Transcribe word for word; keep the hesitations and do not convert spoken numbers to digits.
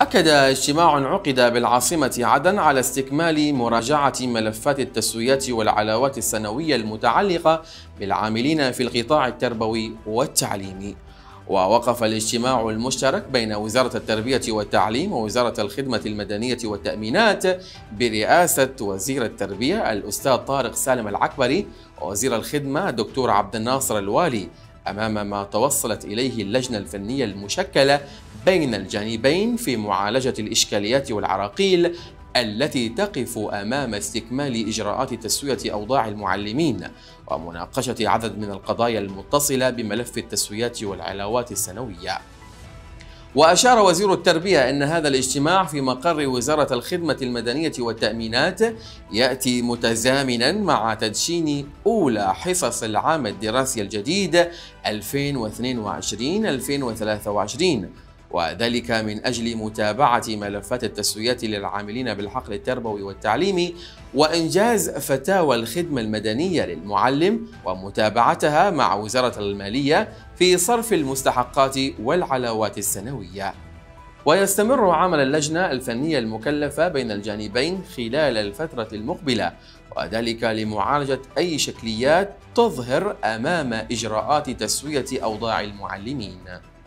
أكد اجتماع عقد بالعاصمة عدن على استكمال مراجعة ملفات التسويات والعلاوات السنوية المتعلقة بالعاملين في القطاع التربوي والتعليمي. ووقف الاجتماع المشترك بين وزارة التربية والتعليم ووزارة الخدمة المدنية والتأمينات برئاسة وزير التربية الأستاذ طارق سالم العكبري ووزير الخدمة الدكتور عبد الناصر الوالي أمام ما توصلت إليه اللجنة الفنية المشكلة بين الجانبين في معالجة الإشكاليات والعراقيل التي تقف أمام استكمال إجراءات تسوية أوضاع المعلمين ومناقشة عدد من القضايا المتصلة بملف التسويات والعلاوات السنوية. وأشار وزير التربية أن هذا الاجتماع في مقر وزارة الخدمة المدنية والتأمينات يأتي متزامنا مع تدشين أولى حصص العام الدراسي الجديد ألفين واثنين وعشرين ألفين وثلاثة وعشرين، وذلك من أجل متابعة ملفات التسويات للعاملين بالحقل التربوي والتعليمي وإنجاز فتاوى الخدمة المدنية للمعلم ومتابعتها مع وزارة المالية في صرف المستحقات والعلاوات السنوية. ويستمر عمل اللجنة الفنية المكلفة بين الجانبين خلال الفترة المقبلة، وذلك لمعالجة أي شكليات تظهر أمام إجراءات تسوية أوضاع المعلمين.